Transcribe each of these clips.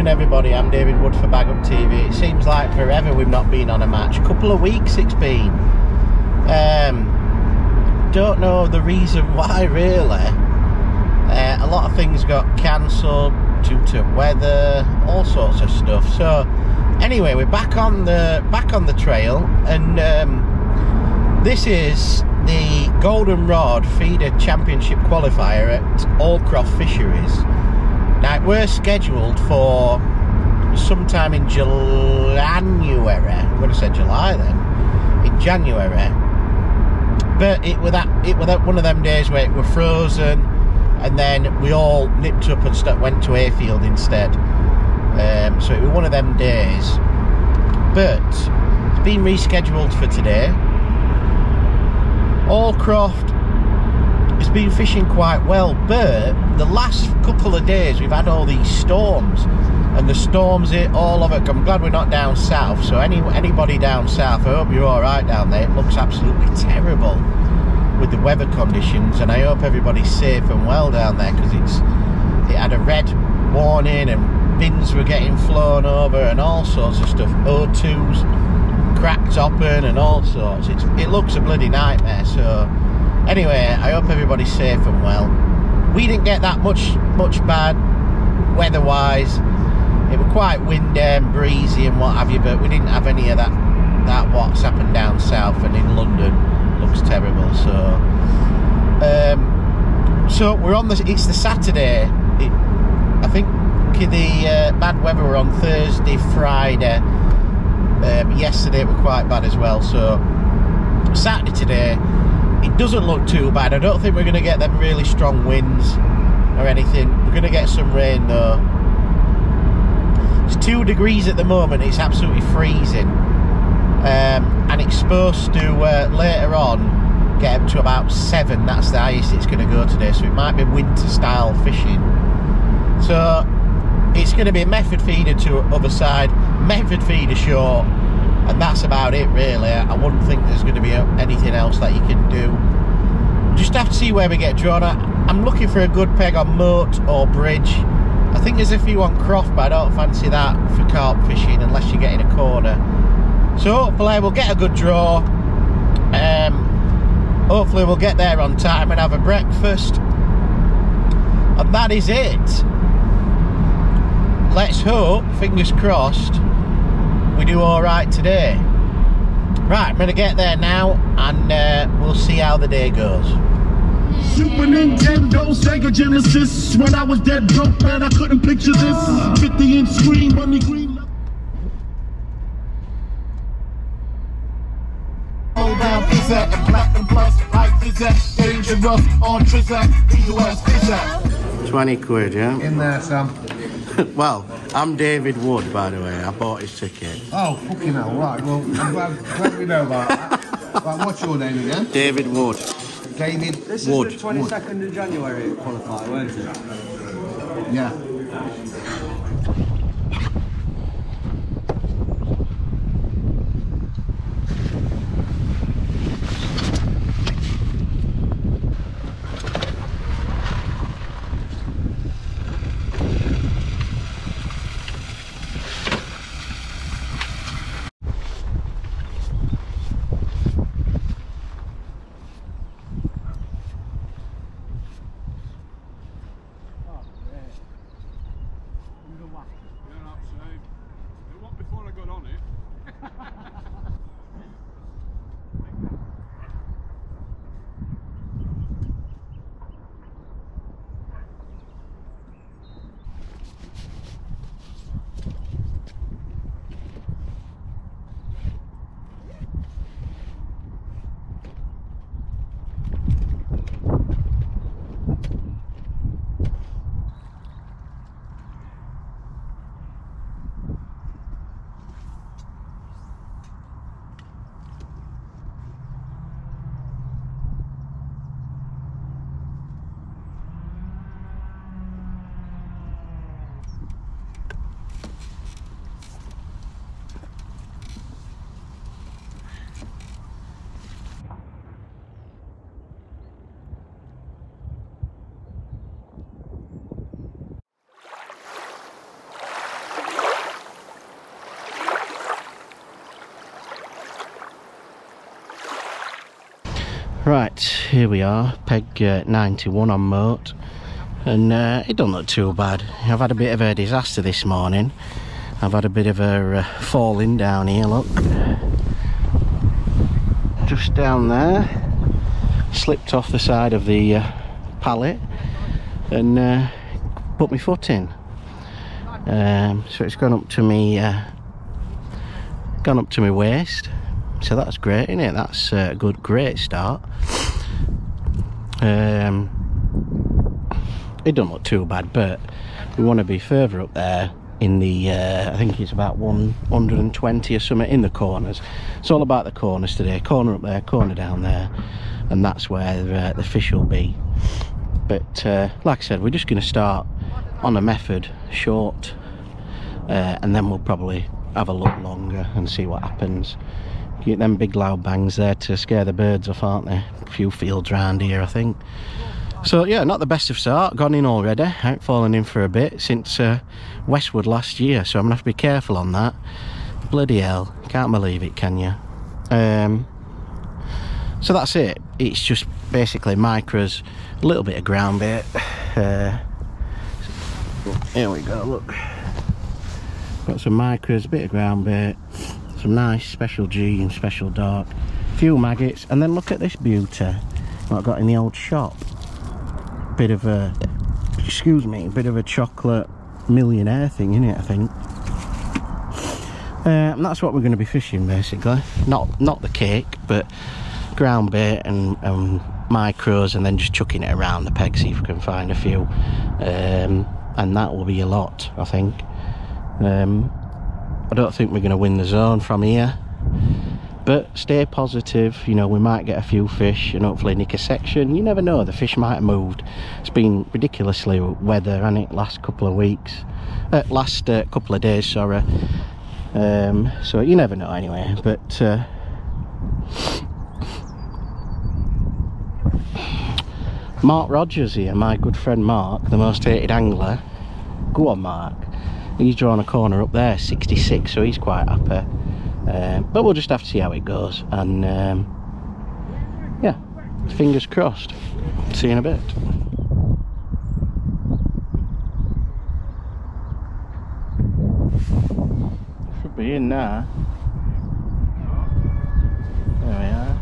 afternoon everybody, I'm David Wood for Bag Up TV. It seems like forever we've not been on a match. Couple of weeks it's been. Don't know the reason why really. A lot of things got cancelled due to weather, all sorts of stuff. So anyway, we're back on the trail, and this is the Golden Rod Feeder Championship Qualifier at Hallcroft Fisheries. Now, it was scheduled for sometime in January. I would have said July then. In January, but it was one of them days where it were frozen, and then we all nipped up and went to Hayfield instead. So it was one of them days, but it's been rescheduled for today. Hallcroft has been fishing quite well, but the last couple of days we've had all these storms, and the storms hit all of it. I'm glad we're not down south, so anybody down south, I hope you're alright down there. It looks absolutely terrible with the weather conditions, and I hope everybody's safe and well down there, because it had a red warning, and bins were getting flown over and all sorts of stuff, O2s cracked open and all sorts. It looks a bloody nightmare. So anyway, I hope everybody's safe and well. We didn't get that much bad weather wise. It was quite windy and breezy and what have you, but we didn't have any of that what's happened down south and in London. Looks terrible. So so we're on the, it's the Saturday, I think the bad weather were on Thursday, Friday. Yesterday it was quite bad as well, so Saturday today it doesn't look too bad. I don't think we're going to get them really strong winds or anything. We're going to get some rain though. It's 2 degrees at the moment. It's absolutely freezing, and it's supposed to later on get up to about 7. That's the highest it's going to go today, so it might be winter style fishing. So it's going to be a method feeder to other side, method feeder short, and that's about it really. I wouldn't think there's going to be anything else that you can do. Just have to see where we get drawn at. I'm looking for a good peg on moat or bridge. I think there's a few on croft, but I don't fancy that for carp fishing unless you get in a corner. So hopefully we'll get a good draw. Hopefully we'll get there on time and have a breakfast, and that is it. Let's hope, fingers crossed, we do alright today. Right, I'm going to get there now, and we'll see how the day goes. Super Nintendo, Sega Genesis, when I was dead broke, man, I couldn't picture this. 50-inch screen, bunny green. Roll down Pizzac and black and plus, like Pizzac, dangerous, on Trizzac, B.U.S. Pizzac. 20 quid, yeah? In there, Sam. Well, I'm David Wood, by the way. I bought his ticket. Oh, fucking hell, right. Well, I'm glad we know about that. Right, what's your name again? David Wood. David Wood. This is Wood. The 22nd of January qualifier, weren't it? Yeah. Wow. Right, here we are, peg 91 on moat, and it don't look too bad. I've had a bit of a disaster this morning. I've had a bit of a falling down here, look. Just down there, slipped off the side of the pallet and put my foot in. So it's gone up to me, waist. So that's great, isn't it? That's a good, great start. It don't look too bad, but we want to be further up there in the, I think it's about 120 or something in the corners. It's all about the corners today. Corner up there, corner down there, and that's where the fish will be. But like I said, we're just going to start on a method, short, and then we'll probably have a look longer and see what happens. Get them big loud bangs there to scare the birds off, aren't they? A few fields round here, I think. So yeah, not the best of start. Gone in already. I haven't fallen in for a bit since Westwood last year, so I'm gonna have to be careful on that. Bloody hell, can't believe it, can you? So that's it. It's just basically micros, a little bit of ground bait. Here we go, look. Got some micros, a bit of ground bait, some nice special G and special dark, few maggots, and then look at this beauty what I got in the old shop. Bit of a, excuse me, bit of a chocolate millionaire thing, innit, I think. And that's what we're going to be fishing basically. Not the cake, but ground bait and micros, and then just chucking it around the peg, see if we can find a few. And that will be a lot, I think. I don't think we're going to win the zone from here, but stay positive, you know, we might get a few fish and hopefully nick a section. You never know, the fish might have moved. It's been ridiculously weather, hasn't it, last couple of weeks, couple of days, sorry. So you never know anyway, but Mark Rogers here, my good friend Mark, the most hated angler. Go on, Mark. He's drawn a corner up there, 66, so he's quite happy. But we'll just have to see how it goes, and yeah, fingers crossed. See you in a bit. Should be in now. There we are.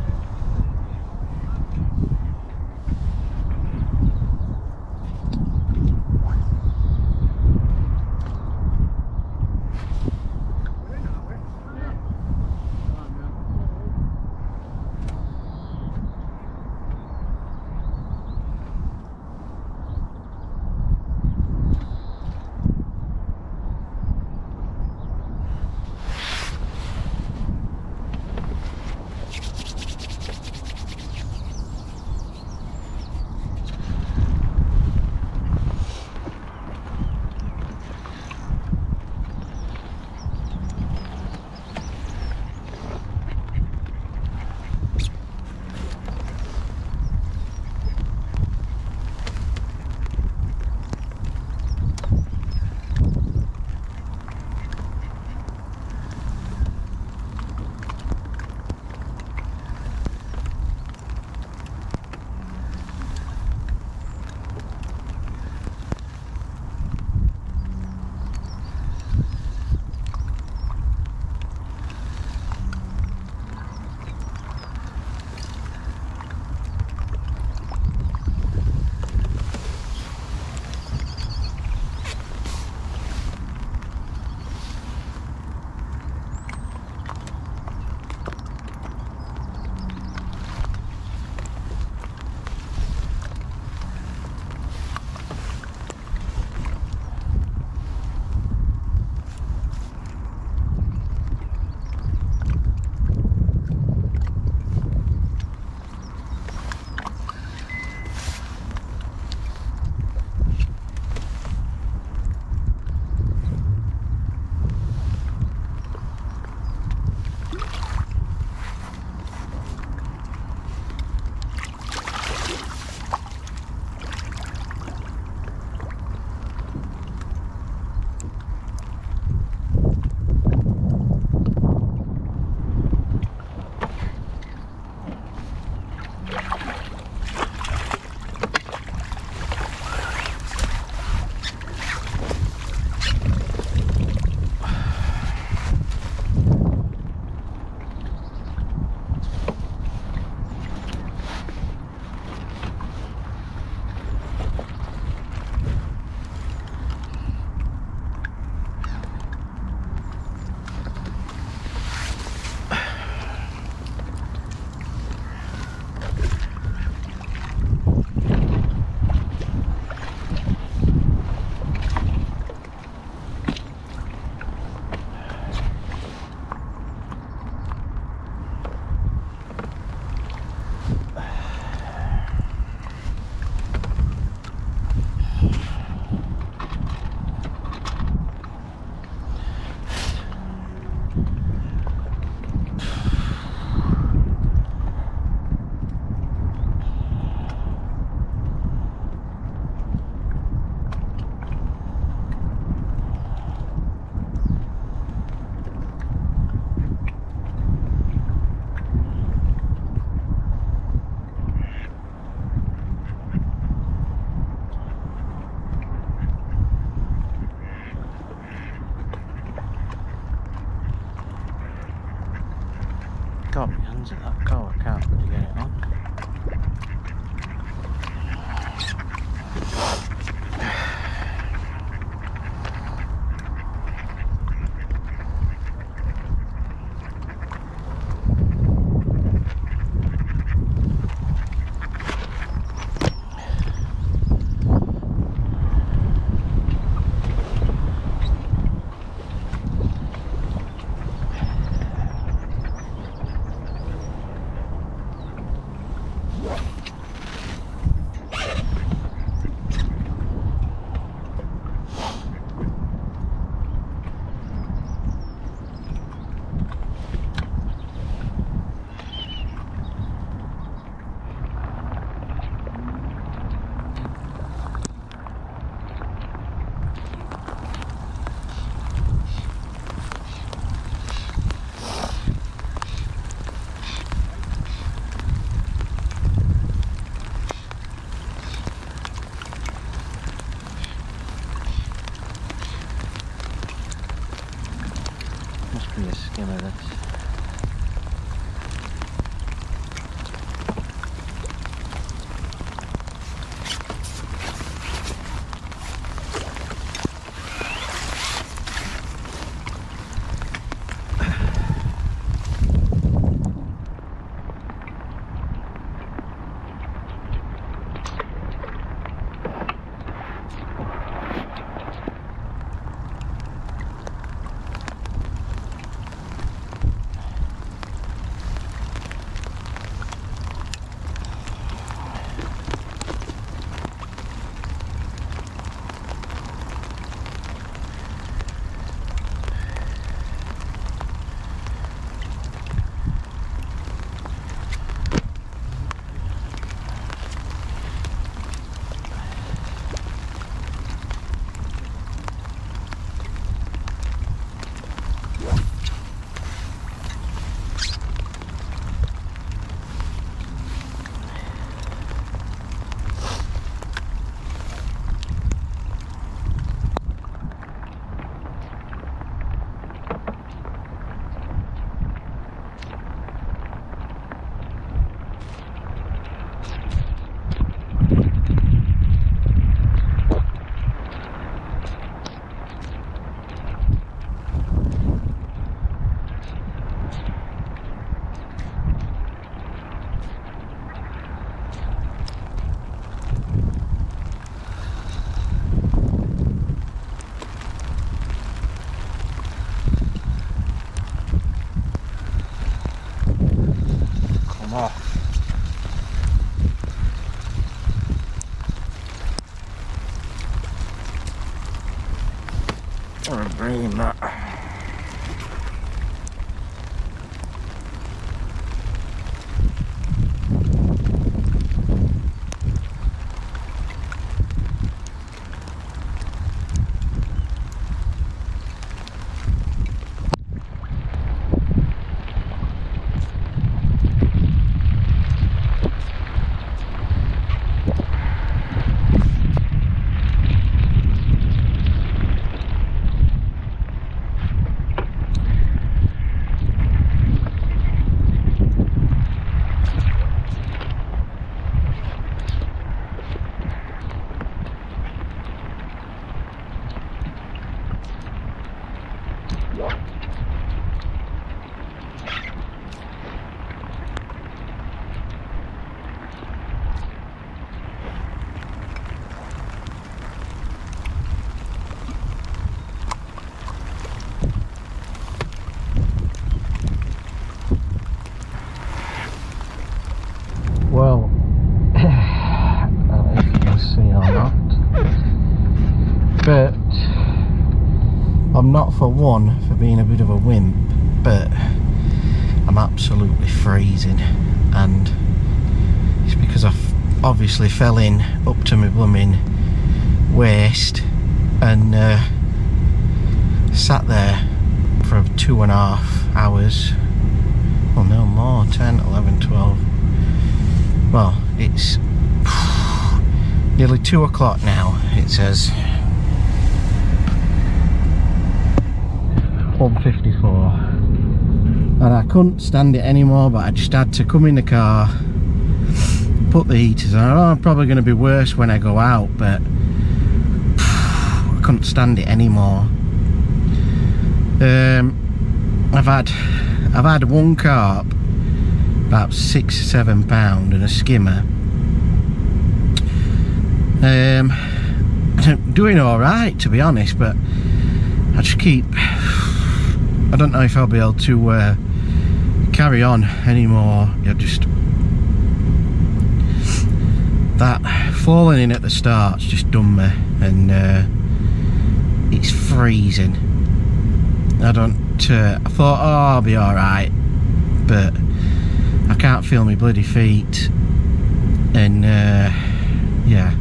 is it? That cow, I can't really get it Not for one for being a bit of a wimp, but I'm absolutely freezing, and it's because I've obviously fell in up to my blooming waist and sat there for 2.5 hours, well no more, 10, 11, 12, well it's nearly 2 o'clock now, it says 1:54. and I couldn't stand it anymore, but I just had to come in the car, put the heaters on. I know I'm probably going to be worse when I go out, but I couldn't stand it anymore. I've had one carp, about 6 or 7 pound, and a skimmer. I'm doing all right, to be honest, but I just keep, I don't know if I'll be able to carry on anymore. You're just, that falling in at the start's just done me, and it's freezing. I don't, I thought, oh, I'll be all right, but I can't feel my bloody feet, and yeah,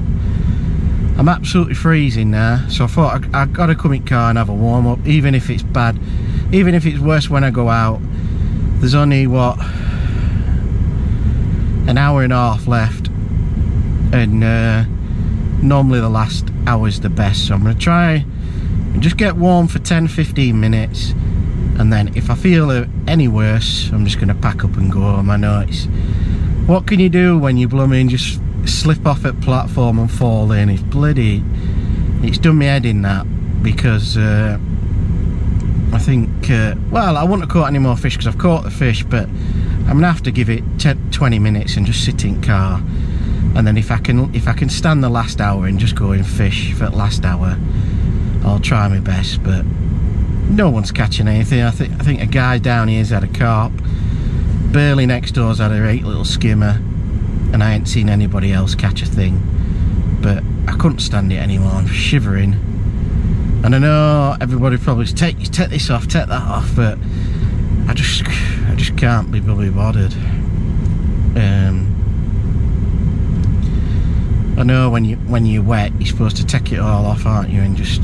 I'm absolutely freezing now. So I thought I've got to come in car and have a warm up, even if it's bad, even if it's worse when I go out. There's only, what, an hour and a half left, and normally the last hour's the best, so I'm going to try and just get warm for 10-15 minutes, and then if I feel any worse, I'm just going to pack up and go home. I know, it's, what can you do when you blooming just slip off at platform and fall in? It's bloody, it's done me head in, that, because I think, well, I wouldn't have caught any more fish because I've caught the fish, but I'm going to have to give it 10-20 minutes and just sit in car, and then if I can stand the last hour and just go and fish for the last hour, I'll try my best. But no one's catching anything. I think a guy down here's had a carp, Burley next door's had a great little skimmer, and I ain't seen anybody else catch a thing. But I couldn't stand it anymore. I'm shivering, and I know everybody probably says, take this off, take that off, but I just can't be bloody bothered. I know when you're wet, you're supposed to take it all off, aren't you? And just,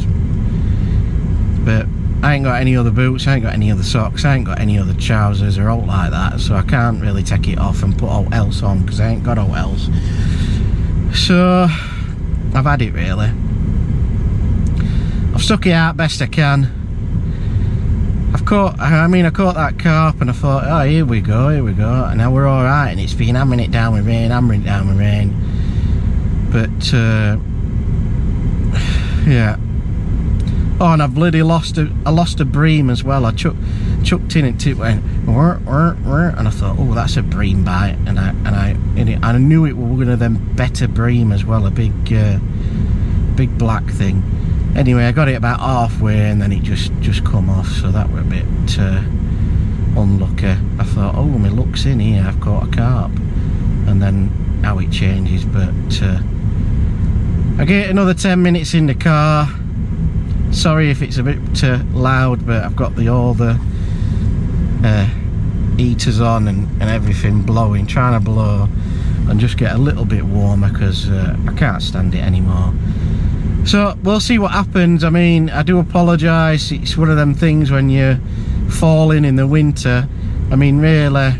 but I ain't got any other boots, I ain't got any other socks, I ain't got any other trousers or all like that, so I can't really take it off and put all else on because I ain't got all else. So I've had it, really. I've stuck it out best I can. I caught that carp, and I thought, oh, here we go, and now we're all right, and it's been hammering it down with rain, but yeah. Oh, and I've bloody lost a bream as well. I chucked in and it went whir, and I thought, oh, that's a bream bite, and I knew it was gonna then bet a bream as well, a big black thing. Anyway, I got it about halfway, and then it just come off, so that were a bit unlucky. I thought, oh, my luck's in here, I've caught a carp, and then how it changes. But I get another 10 minutes in the car. Sorry if it's a bit loud, but I've got all the heaters on and everything blowing, trying to blow and just get a little bit warmer, because I can't stand it anymore. So we'll see what happens. I mean, I do apologise. It's one of them things when you fall in the winter. I mean, really,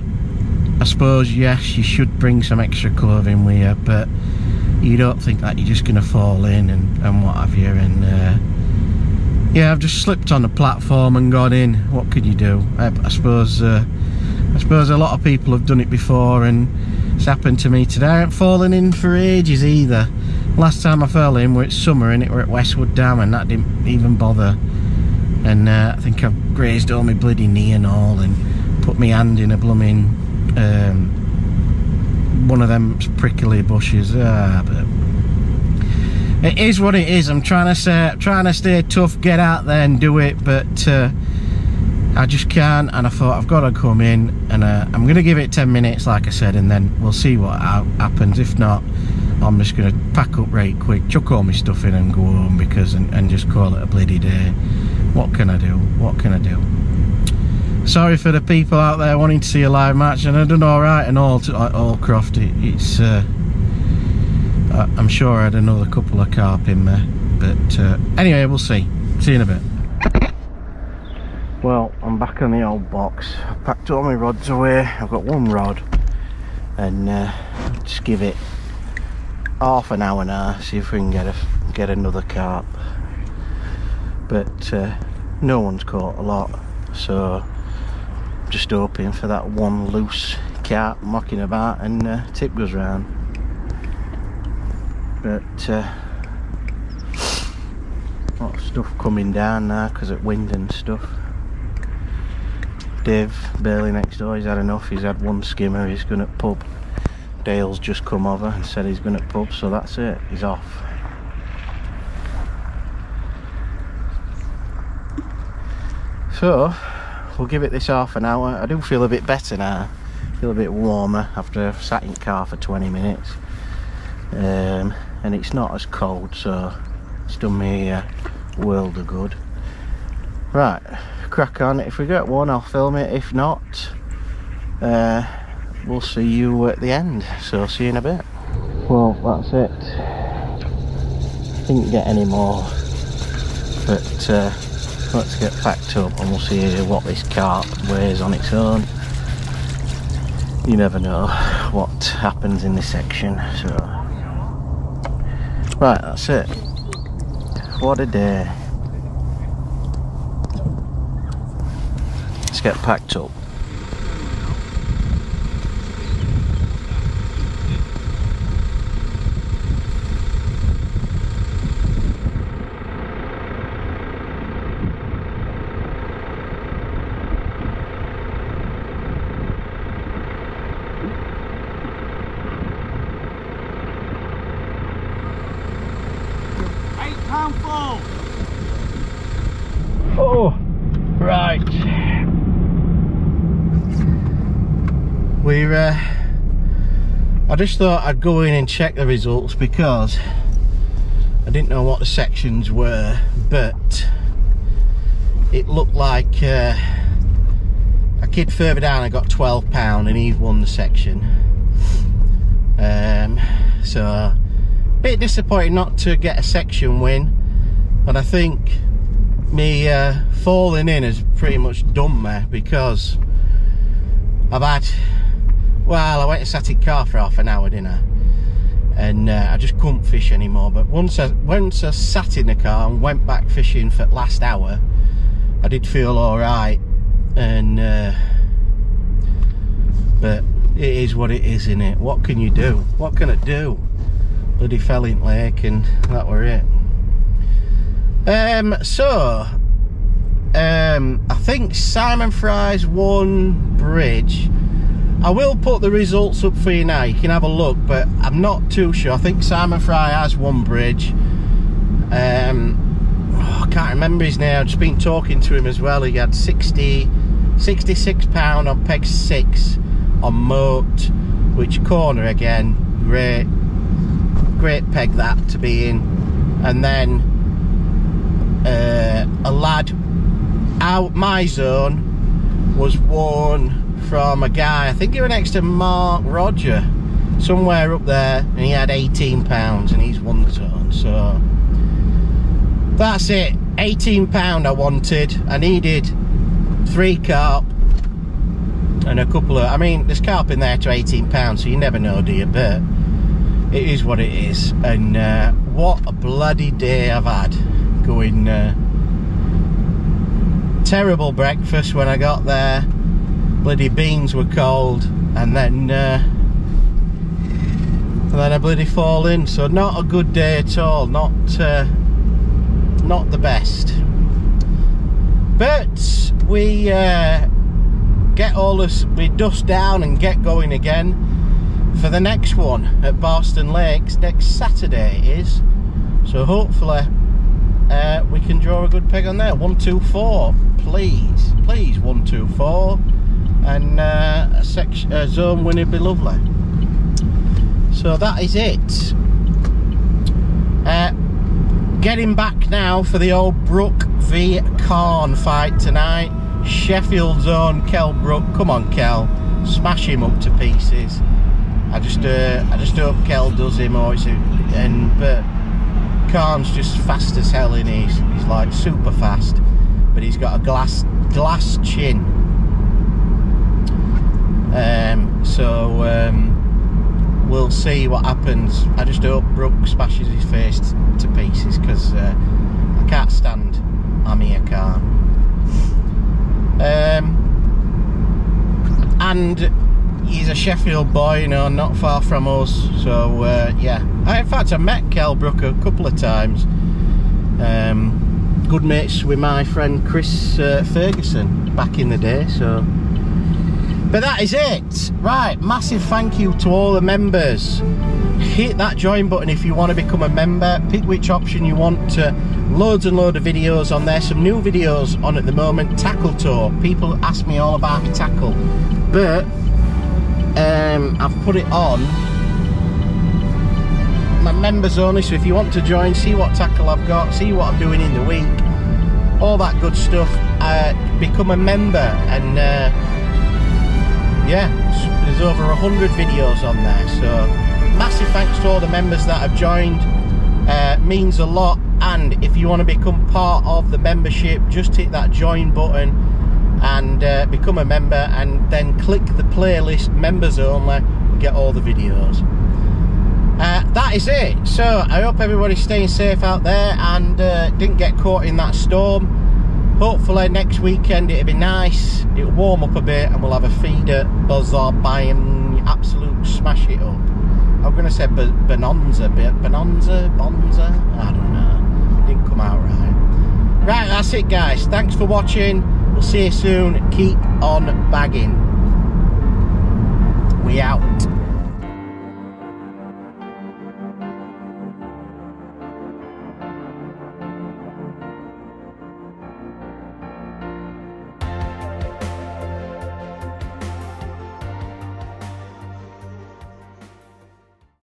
I suppose, yes, you should bring some extra clothing with you, but you don't think that you're just going to fall in and what have you, and yeah, I've just slipped on the platform and gone in. What could you do? I suppose a lot of people have done it before, and it's happened to me today. I haven't fallen in for ages either. Last time I fell in, it's summer, and it were at Westwood Dam, and that didn't even bother. And I think I've grazed all my bloody knee and all, and put my hand in a blooming one of them prickly bushes. But it is what it is. I'm trying to stay tough, get out there and do it, but I just can't. And I thought, I've got to come in, and I'm going to give it 10 minutes, like I said, and then we'll see what happens. If not, I'm just going to pack up right quick, chuck all my stuff in and go home, because and just call it a bloody day. What can I do? What can I do? Sorry for the people out there wanting to see a live match, and I've done all right and all to Hallcroft. It's... I'm sure I had another couple of carp in there, but anyway, we'll see. See you in a bit. Well, I'm back on the old box. I've packed all my rods away. I've got one rod, and just give it half an hour now, see if we can get another carp. But no one's caught a lot, so just hoping for that one loose carp mocking about and tip goes round. But a lot of stuff coming down now because of wind and stuff. Dave Bailey next door, he's had enough, he's had one skimmer, he's going to pub. Dale's just come over and said he's going to pub, so that's it, he's off. So we'll give it this half an hour. I do feel a bit better now, I feel a bit warmer after I've sat in car for 20 minutes. And it's not as cold, so it's done me a world of good. Right, crack on. If we get one, I'll film it. If not, we'll see you at the end. So see you in a bit. Well, that's it. Didn't get any more, but let's get packed up and we'll see what this carp weighs on its own. You never know what happens in this section. So right, that's it. What a day. Let's get packed up. I just thought I'd go in and check the results because I didn't know what the sections were, but it looked like a kid further down I got £12 and he won the section. So a bit disappointed not to get a section win, but I think me falling in has pretty much done me because I've had, well, I went and sat in car for half an hour, didn't I? And I just couldn't fish anymore. But once I sat in the car and went back fishing for the last hour, I did feel all right. And but it is what it is, innit? What can you do? What can I do? Bloody fell in lake, and that were it. I think Simon Fry's won bridge. I will put the results up for you now, you can have a look, but I'm not too sure. I think Simon Fry has won bridge. I can't remember his name, I've just been talking to him as well. He had £66 on peg 6 on moat, which corner again, great peg that to be in. And then a lad out my zone was won from a guy, I think he was next to Mark Rogers, somewhere up there, and he had £18 and he's won the zone. So that's it, £18 I wanted. I needed 3 carp and a couple of, I mean, there's carp in there to £18, so you never know, do you? But it is what it is. And what a bloody day I've had going. Terrible breakfast when I got there. Bloody beans were cold, and then I bloody fall in. So not a good day at all. Not the best. But we get all this, we dust down and get going again for the next one at Boston Lakes next Saturday. It is, so hopefully we can draw a good peg on there. 124, please, please, 124. And a zone win would be lovely. So that is it. Getting back now for the old Brook v Khan fight tonight. Sheffield zone, Kell Brook. Come on, Kell, smash him up to pieces. I just hope Kell does him, or it's but Khan's just fast as hell, in he's like super fast, but he's got a glass chin. We'll see what happens. I just hope Brook smashes his face to pieces because I can't stand Amir Khan. and he's a Sheffield boy, you know, not far from us. So yeah, in fact I met Kell Brook a couple of times. Good mates with my friend Chris Ferguson back in the day. So, but that is it. Right, massive thank you to all the members. Hit that join button if you want to become a member. Pick which option you want. Loads and loads of videos on there. Some new videos on at the moment. Tackle tour. People ask me all about my tackle, but I've put it on my members only. So if you want to join, see what tackle I've got, see what I'm doing in the week, all that good stuff. Become a member, and yeah, there's over 100 videos on there. So massive thanks to all the members that have joined. Means a lot. And if you want to become part of the membership, just hit that join button and become a member, and then click the playlist members only and get all the videos. That is it. So I hope everybody's staying safe out there and didn't get caught in that storm. Hopefully next weekend it'll be nice, it'll warm up a bit, and we'll have a feeder buzzer buying absolute smash it up. I'm gonna say bonanza, bonanza, I don't know, didn't come out right. Right, that's it guys, thanks for watching, we'll see you soon, keep on bagging, we out.